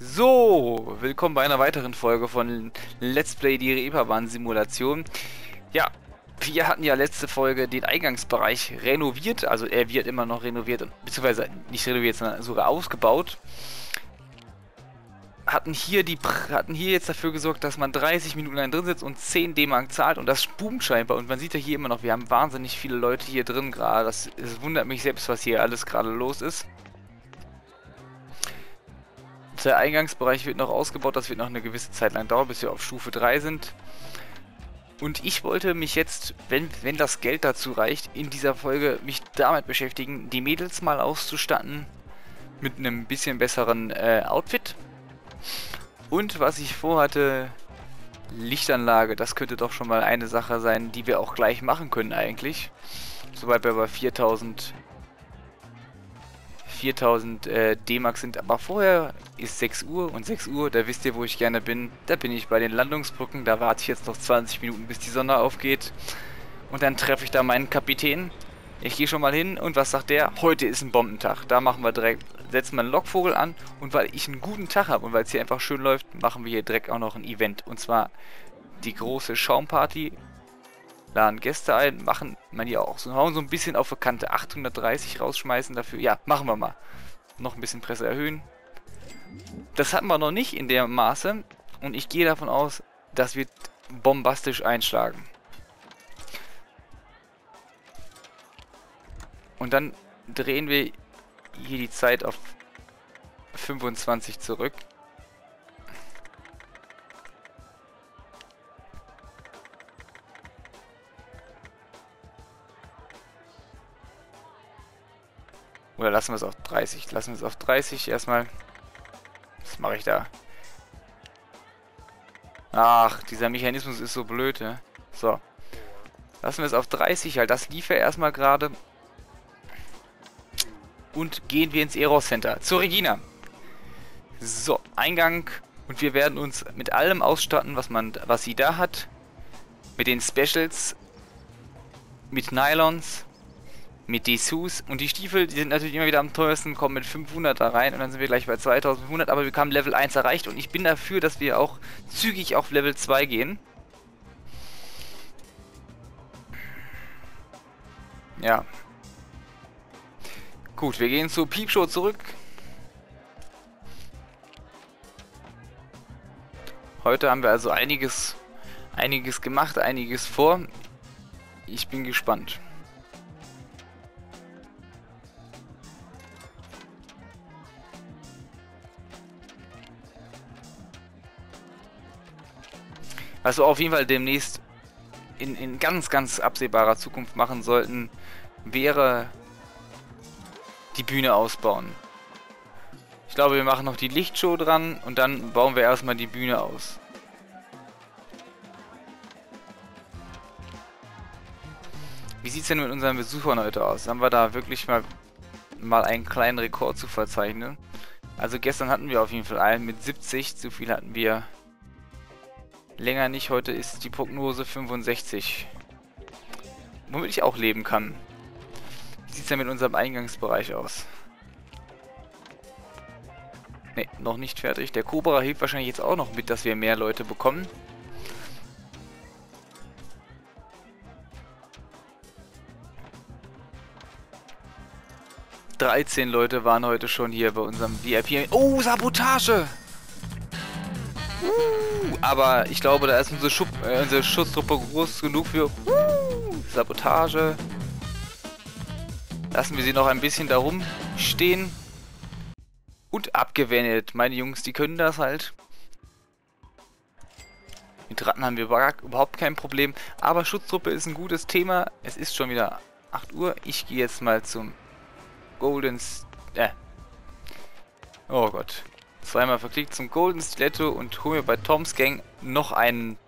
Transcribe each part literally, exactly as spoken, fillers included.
So, willkommen bei einer weiteren Folge von Let's Play, die Reeperbahn-Simulation. Ja, wir hatten ja letzte Folge den Eingangsbereich renoviert, also er wird immer noch renoviert, beziehungsweise nicht renoviert, sondern sogar ausgebaut. Hatten hier, die, hatten hier jetzt dafür gesorgt, dass man dreißig Minuten lang drin sitzt und zehn D-Mark zahlt und das boomt scheinbar. Und man sieht ja hier immer noch, wir haben wahnsinnig viele Leute hier drin gerade. Das, das wundert mich selbst, was hier alles gerade los ist. Der Eingangsbereich wird noch ausgebaut, das wird noch eine gewisse Zeit lang dauern, bis wir auf Stufe drei sind. Und ich wollte mich jetzt, wenn, wenn das Geld dazu reicht, in dieser Folge mich damit beschäftigen, die Mädels mal auszustatten mit einem bisschen besseren äh, Outfit. Und was ich vorhatte, Lichtanlage, das könnte doch schon mal eine Sache sein, die wir auch gleich machen können eigentlich. Sobald wir bei viertausend... viertausend äh, D-Mark sind, aber vorher ist sechs Uhr und sechs Uhr, da wisst ihr, wo ich gerne bin. Da bin ich bei den Landungsbrücken, da warte ich jetzt noch zwanzig Minuten, bis die Sonne aufgeht. Und dann treffe ich da meinen Kapitän. Ich gehe schon mal hin und was sagt der? Heute ist ein Bombentag. Da machen wir direkt, setzen wir einen Lockvogel an und weil ich einen guten Tag habe und weil es hier einfach schön läuft, machen wir hier direkt auch noch ein Event. Und zwar die große Schaumparty. Laden Gäste ein, machen man hier auch so, hauen so ein bisschen auf die Kante, achthundertdreißig rausschmeißen dafür, ja, machen wir mal. Noch ein bisschen Presse erhöhen. Das hatten wir noch nicht in der Maße und ich gehe davon aus, das wird bombastisch einschlagen. Und dann drehen wir hier die Zeit auf fünfundzwanzig zurück. Oder lassen wir es auf dreißig. Lassen wir es auf dreißig erstmal. Was mache ich da? Ach, dieser Mechanismus ist so blöd, ne? So. Lassen wir es auf dreißig, weil das lief ja erstmal gerade. Und gehen wir ins Eros Center. Zur Regina. So, Eingang. Und wir werden uns mit allem ausstatten, was man, was sie da hat. Mit den Specials. Mit Nylons. Mit Dessous und die Stiefel, die sind natürlich immer wieder am teuersten, kommen mit fünfhundert da rein und dann sind wir gleich bei zweitausendfünfhundert, aber wir haben Level eins erreicht und ich bin dafür, dass wir auch zügig auf Level zwei gehen. Ja. Gut, wir gehen zur Peepshow zurück. Heute haben wir also einiges, einiges gemacht, einiges vor. Ich bin gespannt. Was wir auf jeden Fall demnächst in, in ganz, ganz absehbarer Zukunft machen sollten, wäre die Bühne ausbauen. Ich glaube, wir machen noch die Lichtshow dran und dann bauen wir erstmal die Bühne aus. Wie sieht es denn mit unseren Besuchern heute aus? Haben wir da wirklich mal, mal einen kleinen Rekord zu verzeichnen? Also gestern hatten wir auf jeden Fall einen mit siebzig, zu viel hatten wir länger nicht, heute ist die Prognose fünfundsechzig. Womit ich auch leben kann. Wie sieht es denn mit unserem Eingangsbereich aus? Ne, noch nicht fertig. Der Cobra hilft wahrscheinlich jetzt auch noch mit, dass wir mehr Leute bekommen. dreizehn Leute waren heute schon hier bei unserem V I P. Oh, Sabotage! Uh, aber ich glaube, da ist unsere, Schub, äh, unsere Schutztruppe groß genug für uh, Sabotage. Lassen wir sie noch ein bisschen da rumstehen. Und abgewendet. Meine Jungs, die können das halt. Mit Ratten haben wir überhaupt kein Problem. Aber Schutztruppe ist ein gutes Thema. Es ist schon wieder acht Uhr. Ich gehe jetzt mal zum Golden... Äh. Oh Gott. Zweimal verklickt zum Golden Stiletto und hole mir bei Tom's Gang noch einen,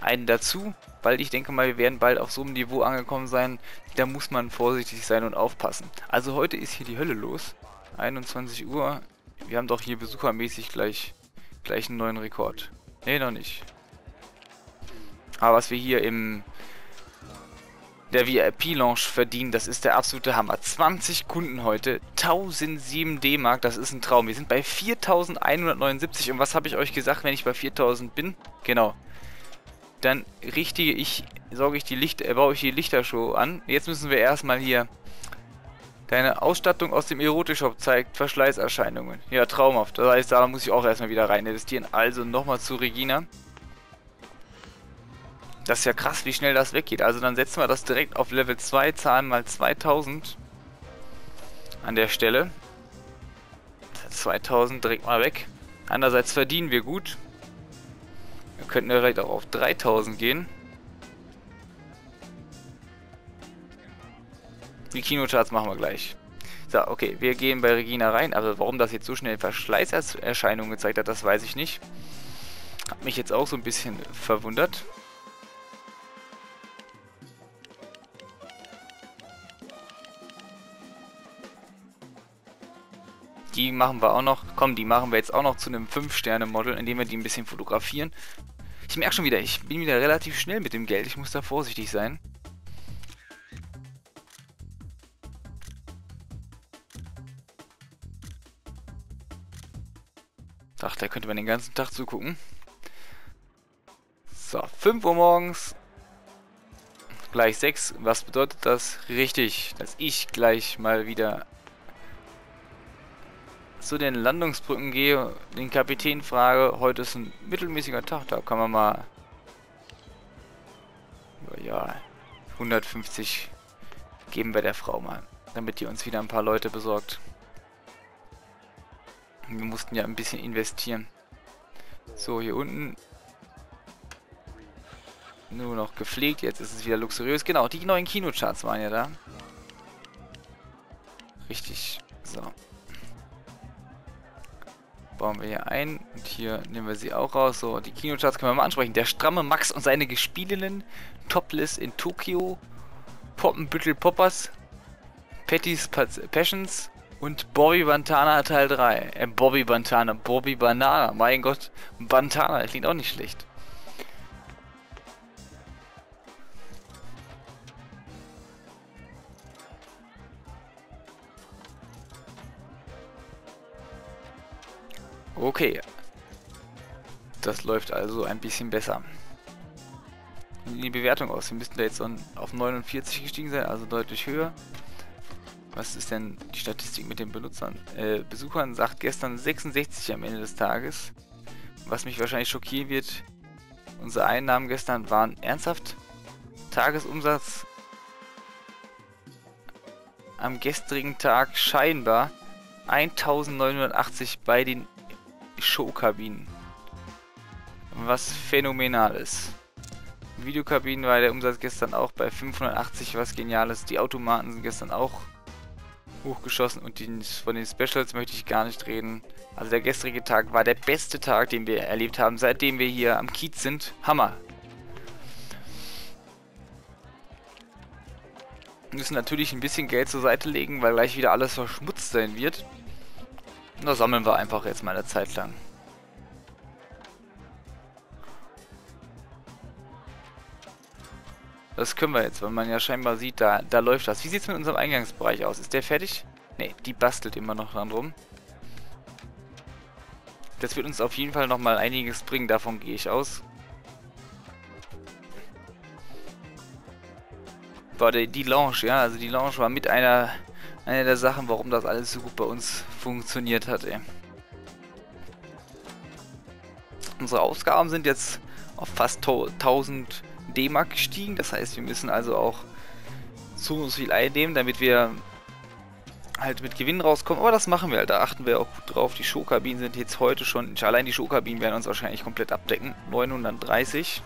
einen dazu, weil ich denke mal, wir werden bald auf so einem Niveau angekommen sein, da muss man vorsichtig sein und aufpassen. Also heute ist hier die Hölle los, einundzwanzig Uhr, wir haben doch hier besuchermäßig gleich, gleich einen neuen Rekord. Ne, noch nicht. Aber was wir hier im der V I P-Lounge verdienen. Das ist der absolute Hammer. zwanzig Kunden heute, tausendsieben D-Mark, das ist ein Traum. Wir sind bei viertausendeinhundertneunundsiebzig und was habe ich euch gesagt, wenn ich bei viertausend bin? Genau. Dann richtige ich, sorge ich die Licht, äh, baue ich die Lichtershow an. Jetzt müssen wir erstmal hier deine Ausstattung aus dem Erotik-Shop zeigt Verschleißerscheinungen. Ja, traumhaft. Das heißt, da muss ich auch erstmal wieder rein investieren. Also nochmal zu Regina. Das ist ja krass, wie schnell das weggeht. Also dann setzen wir das direkt auf Level zwei, zahlen mal zweitausend an der Stelle. zweitausend direkt mal weg. Andererseits verdienen wir gut. Wir könnten ja vielleicht auch auf dreitausend gehen. Die Kinocharts machen wir gleich. So, okay, wir gehen bei Regina rein. Aber warum das jetzt so schnell Verschleißerscheinungen gezeigt hat, das weiß ich nicht. Hat mich jetzt auch so ein bisschen verwundert. Die machen wir auch noch. Komm, die machen wir jetzt auch noch zu einem fünf Sterne Model, indem wir die ein bisschen fotografieren. Ich merke schon wieder, ich bin wieder relativ schnell mit dem Geld. Ich muss da vorsichtig sein. Ach, da könnte man den ganzen Tag zugucken. So, fünf Uhr morgens. Gleich sechs. Was bedeutet das? Richtig, dass ich gleich mal wieder zu den Landungsbrücken gehe, den Kapitän frage. Heute ist ein mittelmäßiger Tag, da kann man mal ja hundertfünfzig geben wir der Frau mal, damit die uns wieder ein paar Leute besorgt. Wir mussten ja ein bisschen investieren. So, hier unten nur noch gepflegt, jetzt ist es wieder luxuriös. Genau, die neuen Kinocharts waren ja da. Richtig, so. Bauen wir hier ein und hier nehmen wir sie auch raus. So, die Kinocharts können wir mal ansprechen. Der Stramme Max und seine Gespielinnen, Toplist in Tokio, Poppenbüttel Poppers, Patties Passions und Bobby Banana Teil drei. Äh, Bobby Banana, Bobby Banana, mein Gott, Banana, klingt auch nicht schlecht. Okay, das läuft also ein bisschen besser. Die Bewertung aus, wir müssten da jetzt auf neunundvierzig gestiegen sein, also deutlich höher. Was ist denn die Statistik mit den Benutzern? Äh, Besuchern sagt gestern sechsundsechzig am Ende des Tages. Was mich wahrscheinlich schockieren wird, unsere Einnahmen gestern waren ernsthaft. Tagesumsatz am gestrigen Tag scheinbar eintausendneunhundertachtzig bei den Showkabinen, was phänomenal ist. Videokabinen war der Umsatz gestern auch bei fünfhundertachtzig, was geniales. Die Automaten sind gestern auch hochgeschossen und die, von den Specials möchte ich gar nicht reden. Also der gestrige Tag war der beste Tag, den wir erlebt haben, seitdem wir hier am Kiez sind. Hammer! Wir müssen natürlich ein bisschen Geld zur Seite legen, weil gleich wieder alles verschmutzt sein wird. Da sammeln wir einfach jetzt mal eine Zeit lang. Das können wir jetzt, weil man ja scheinbar sieht, da, da läuft das. Wie sieht es mit unserem Eingangsbereich aus? Ist der fertig? Ne, die bastelt immer noch dran rum. Das wird uns auf jeden Fall nochmal einiges bringen, davon gehe ich aus. War die, die Lounge, ja, also die Lounge war mit einer... Eine der Sachen, warum das alles so gut bei uns funktioniert hat, ey. Unsere Ausgaben sind jetzt auf fast tausend D-Mark gestiegen. Das heißt, wir müssen also auch so viel einnehmen, damit wir halt mit Gewinn rauskommen. Aber das machen wir halt, da achten wir auch gut drauf. Die Showkabinen sind jetzt heute schon... Allein die Showkabinen werden uns wahrscheinlich komplett abdecken. neunhundertdreißig...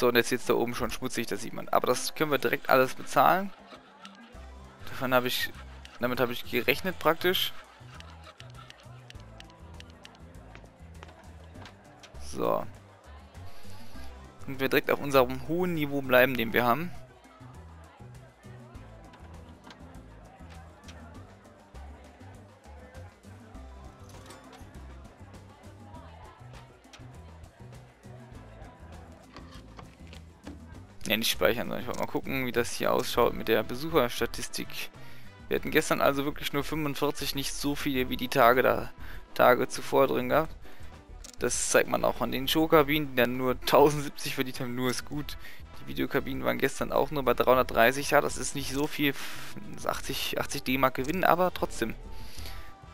So, und jetzt jetzt da oben schon schmutzig, das sieht man. Aber das können wir direkt alles bezahlen. Davon habe ich, damit habe ich gerechnet praktisch. So. Und wir direkt auf unserem hohen Niveau bleiben, den wir haben. Ja, nicht speichern, sondern ich wollte mal gucken, wie das hier ausschaut mit der Besucherstatistik. Wir hatten gestern also wirklich nur fünfundvierzig, nicht so viele wie die Tage da Tage zuvor drin gehabt. Das zeigt man auch an den Showkabinen, die dann nur tausendsiebzig verdient haben, nur ist gut. Die Videokabinen waren gestern auch nur bei dreihundertdreißig, ja, das ist nicht so viel, das achtzig, achtzig D-Mark gewinnen, aber trotzdem.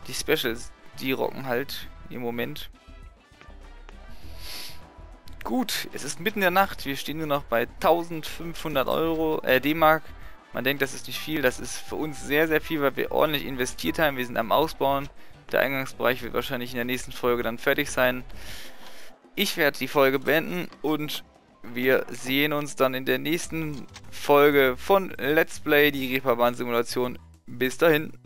Die Specials, die rocken halt im Moment. Gut, es ist mitten in der Nacht, wir stehen nur noch bei eintausendfünfhundert Euro, äh, D-Mark. Man denkt, das ist nicht viel, das ist für uns sehr, sehr viel, weil wir ordentlich investiert haben. Wir sind am Ausbauen, der Eingangsbereich wird wahrscheinlich in der nächsten Folge dann fertig sein. Ich werde die Folge beenden und wir sehen uns dann in der nächsten Folge von Let's Play, die Reeperbahn-Simulation. Bis dahin.